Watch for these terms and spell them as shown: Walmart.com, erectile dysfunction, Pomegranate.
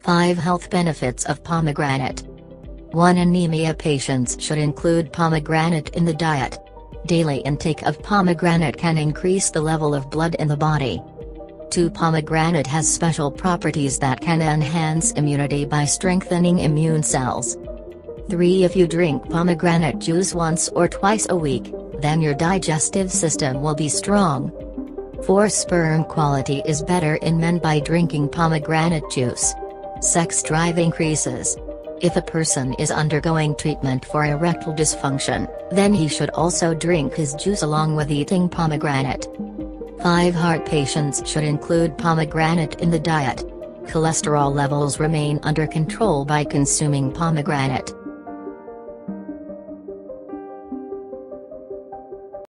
5 Health Benefits of Pomegranate. 1 Anemia patients should include pomegranate in the diet. Daily intake of pomegranate can increase the level of blood in the body. 2 Pomegranate has special properties that can enhance immunity by strengthening immune cells. 3 If you drink pomegranate juice once or twice a week, then your digestive system will be strong. 4 Sperm quality is better in men by drinking pomegranate juice. Sex drive increases. If a person is undergoing treatment for erectile dysfunction, then he should also drink his juice along with eating pomegranate. 5 Heart patients should include pomegranate in the diet. Cholesterol levels remain under control by consuming pomegranate.